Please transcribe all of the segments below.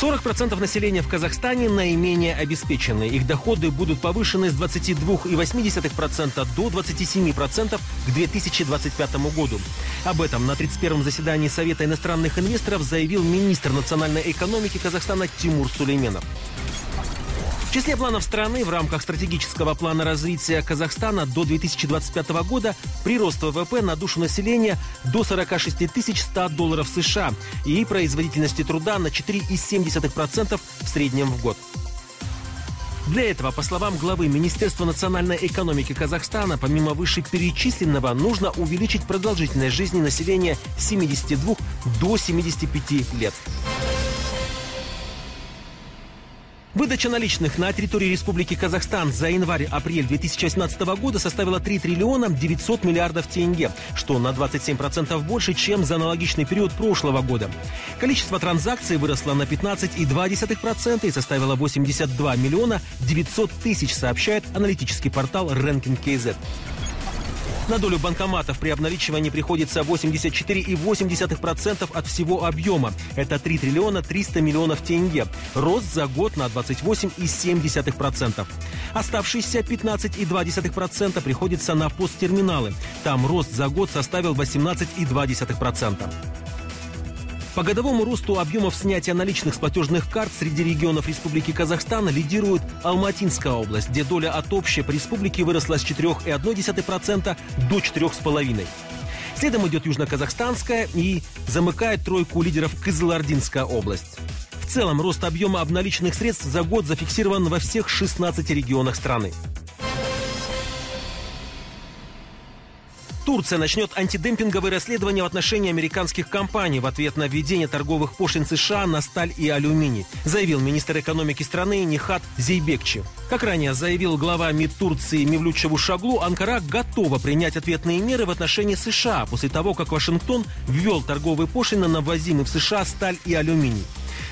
40% населения в Казахстане наименее обеспеченные. Их доходы будут повышены с 22,8% до 27% к 2025 году. Об этом на 31-м заседании Совета иностранных инвесторов заявил министр национальной экономики Казахстана Тимур Сулейменов. В числе планов страны в рамках стратегического плана развития Казахстана до 2025 года прирост ВВП на душу населения до 46 100 долларов США и производительности труда на 4,7% в среднем в год. Для этого, по словам главы Министерства национальной экономики Казахстана, помимо вышеперечисленного, нужно увеличить продолжительность жизни населения с 72 до 75 лет. Выдача наличных на территории Республики Казахстан за январь-апрель 2018 года составила 3 триллиона 900 миллиардов тенге, что на 27% больше, чем за аналогичный период прошлого года. Количество транзакций выросло на 15,2% и составило 82 миллиона 900 тысяч, сообщает аналитический портал Ranking KZ. На долю банкоматов при обналичивании приходится 84,8% от всего объема. Это 3 триллиона 300 миллионов тенге. Рост за год на 28,7%. Оставшиеся 15,2% приходится на посттерминалы. Там рост за год составил 18,2%. По годовому росту объемов снятия наличных с платежных карт среди регионов Республики Казахстан лидирует Алматинская область, где доля от общей по республике выросла с 4,1% до 4,5%. Следом идет Южно-Казахстанская и замыкает тройку лидеров Кызылординская область. В целом рост объема обналиченных средств за год зафиксирован во всех 16 регионах страны. Турция начнет антидемпинговые расследования в отношении американских компаний в ответ на введение торговых пошлин США на сталь и алюминий, заявил министр экономики страны Нихат Зейбекчи. Как ранее заявил глава МИД Турции Мевлют Чавушоглу, Анкара готова принять ответные меры в отношении США после того, как Вашингтон ввел торговые пошлины на ввозимый в США сталь и алюминий.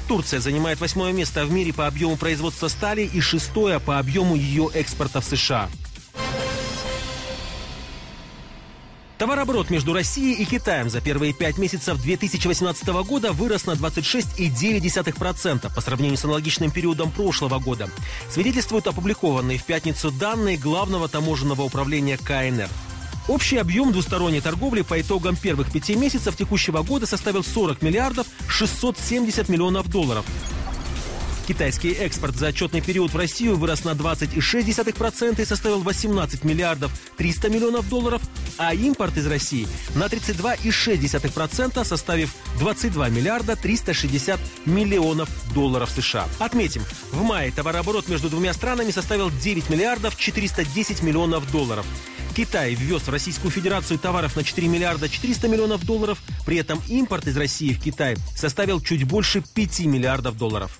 Турция занимает 8-е место в мире по объему производства стали и 6-е по объему ее экспорта в США. Товарооборот между Россией и Китаем за первые 5 месяцев 2018 года вырос на 26,9% по сравнению с аналогичным периодом прошлого года, свидетельствуют опубликованные в пятницу данные Главного таможенного управления КНР. Общий объем двусторонней торговли по итогам первых 5 месяцев текущего года составил 40 миллиардов 670 миллионов долларов. Китайский экспорт за отчетный период в Россию вырос на 20,6% и составил 18 миллиардов 300 миллионов долларов, а импорт из России на 32,6%, составив 22 миллиарда 360 миллионов долларов США. Отметим, в мае товарооборот между двумя странами составил 9 миллиардов 410 миллионов долларов. Китай ввез в Российскую Федерацию товаров на 4 миллиарда 400 миллионов долларов, при этом импорт из России в Китай составил чуть больше 5 миллиардов долларов.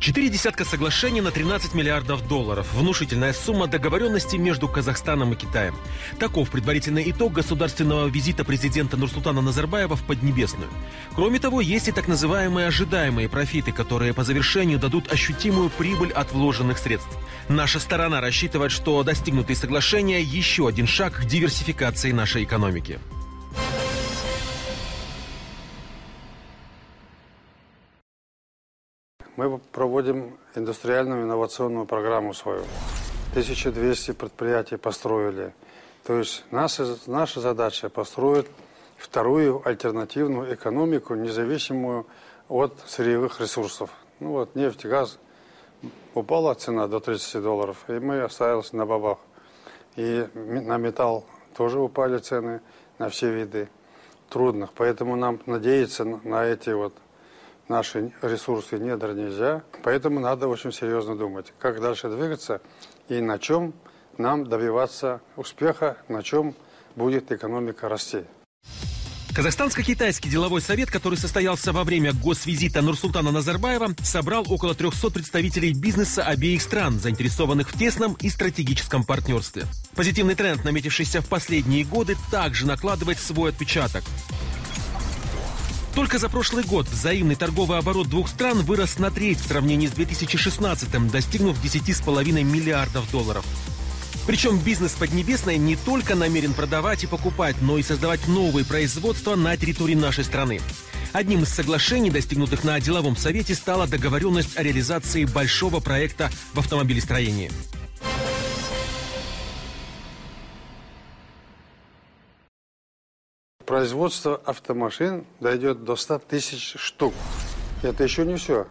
Четыре десятка соглашений на 13 миллиардов долларов. Внушительная сумма договоренностей между Казахстаном и Китаем. Таков предварительный итог государственного визита президента Нурсултана Назарбаева в Поднебесную. Кроме того, есть и так называемые ожидаемые профиты, которые по завершению дадут ощутимую прибыль от вложенных средств. Наша сторона рассчитывает, что достигнутые соглашения – еще один шаг к диверсификации нашей экономики. Мы проводим индустриальную инновационную программу свою. 1200 предприятий построили. То есть наша задача построить вторую альтернативную экономику, независимую от сырьевых ресурсов. Ну вот, нефть, газ. Упала цена до 30 долларов, и мы остались на бабах. И на металл тоже упали цены, на все виды трудных. Поэтому нам надеяться на эти вот наши ресурсы недр нельзя, поэтому надо очень серьезно думать, как дальше двигаться и на чем нам добиваться успеха, на чем будет экономика расти. Казахстанско-китайский деловой совет, который состоялся во время госвизита Нурсултана Назарбаева, собрал около 300 представителей бизнеса обеих стран, заинтересованных в тесном и стратегическом партнерстве. Позитивный тренд, наметившийся в последние годы, также накладывает свой отпечаток. Только за прошлый год взаимный торговый оборот двух стран вырос на треть в сравнении с 2016-м, достигнув 10,5 миллиардов долларов. Причем бизнес Поднебесной не только намерен продавать и покупать, но и создавать новые производства на территории нашей страны. Одним из соглашений, достигнутых на деловом совете, стала договоренность о реализации большого проекта в автомобилестроении. Производство автомашин дойдет до 100 тысяч штук. Это еще не все.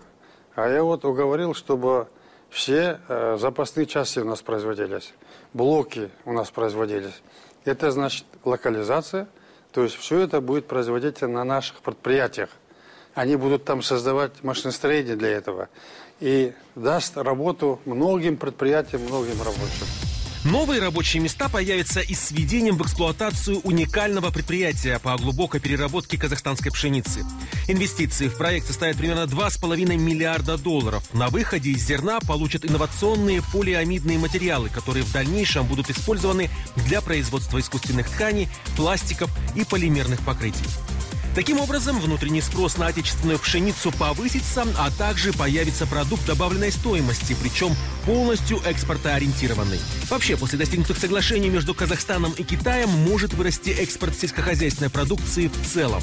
А я вот уговорил, чтобы все запасные части у нас производились, блоки у нас производились. Это значит локализация, то есть все это будет производиться на наших предприятиях. Они будут там создавать машиностроение для этого. И даст работу многим предприятиям, многим рабочим. Новые рабочие места появятся и с введением в эксплуатацию уникального предприятия по глубокой переработке казахстанской пшеницы. Инвестиции в проект составят примерно 2,5 миллиарда долларов. На выходе из зерна получат инновационные полиамидные материалы, которые в дальнейшем будут использованы для производства искусственных тканей, пластиков и полимерных покрытий. Таким образом, внутренний спрос на отечественную пшеницу повысится, а также появится продукт добавленной стоимости, причем полностью экспортоориентированный. Вообще, после достигнутых соглашений между Казахстаном и Китаем может вырасти экспорт сельскохозяйственной продукции в целом.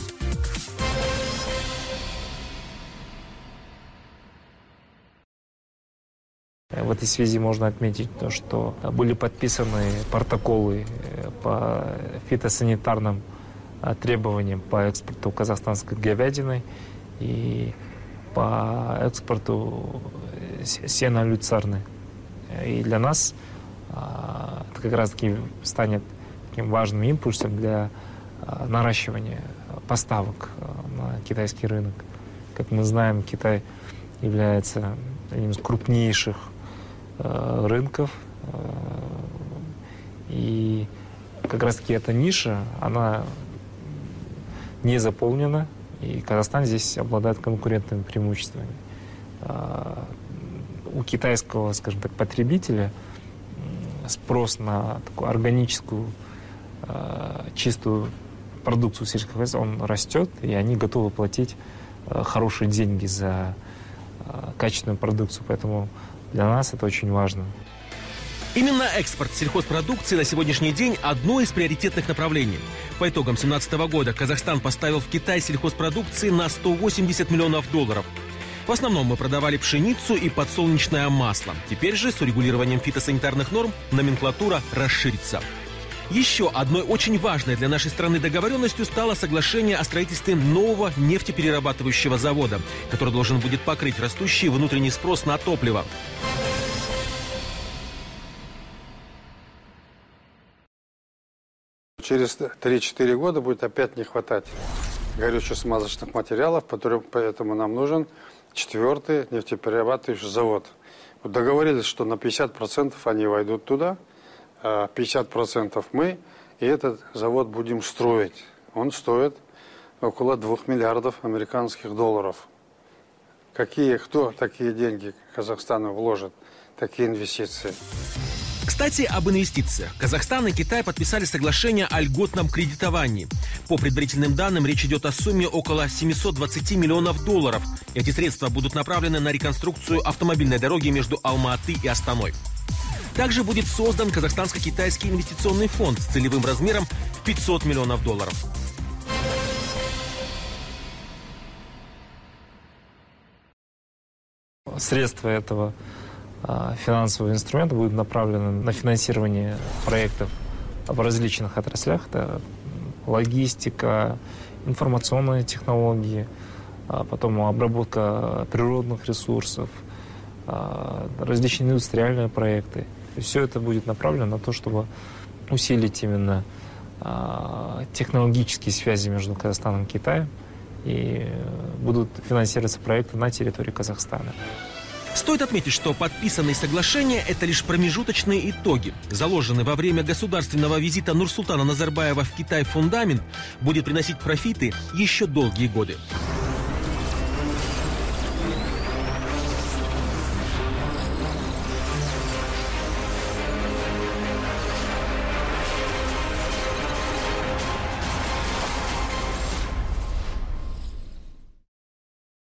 В этой связи можно отметить то, что были подписаны протоколы по фитосанитарным требованиям по экспорту казахстанской говядины и по экспорту сена люцерны. И для нас это как раз-таки станет таким важным импульсом для наращивания поставок на китайский рынок. Как мы знаем, Китай является одним из крупнейших рынков. И как раз-таки эта ниша, она не заполнена, и Казахстан здесь обладает конкурентными преимуществами. У китайского, скажем так, потребителя спрос на такую органическую, чистую продукцию сельского хозяйства, он растет, и они готовы платить хорошие деньги за качественную продукцию, поэтому для нас это очень важно. Именно экспорт сельхозпродукции на сегодняшний день – одно из приоритетных направлений. По итогам 2017 года Казахстан поставил в Китай сельхозпродукции на 180 миллионов долларов. В основном мы продавали пшеницу и подсолнечное масло. Теперь же с урегулированием фитосанитарных норм номенклатура расширится. Еще одной очень важной для нашей страны договоренностью стало соглашение о строительстве нового нефтеперерабатывающего завода, который должен будет покрыть растущий внутренний спрос на топливо. Через 3-4 года будет опять не хватать горюче-смазочных материалов, поэтому нам нужен четвертый нефтеперерабатывающий завод. Договорились, что на 50% они войдут туда, 50% мы, и этот завод будем строить. Он стоит около 2 миллиардов американских долларов. Кто такие деньги Казахстану вложит, такие инвестиции? Кстати, об инвестициях. Казахстан и Китай подписали соглашение о льготном кредитовании. По предварительным данным, речь идет о сумме около 720 миллионов долларов. Эти средства будут направлены на реконструкцию автомобильной дороги между Алма-Аты и Астаной. Также будет создан казахстанско-китайский инвестиционный фонд с целевым размером в 500 миллионов долларов. Средства этого финансовые инструменты будут направлены на финансирование проектов в различных отраслях. Это логистика, информационные технологии, потом обработка природных ресурсов, различные индустриальные проекты. И все это будет направлено на то, чтобы усилить именно технологические связи между Казахстаном и Китаем. И будут финансироваться проекты на территории Казахстана. Стоит отметить, что подписанные соглашения – это лишь промежуточные итоги. Заложенный во время государственного визита Нурсултана Назарбаева в Китай фундамент будет приносить профиты еще долгие годы.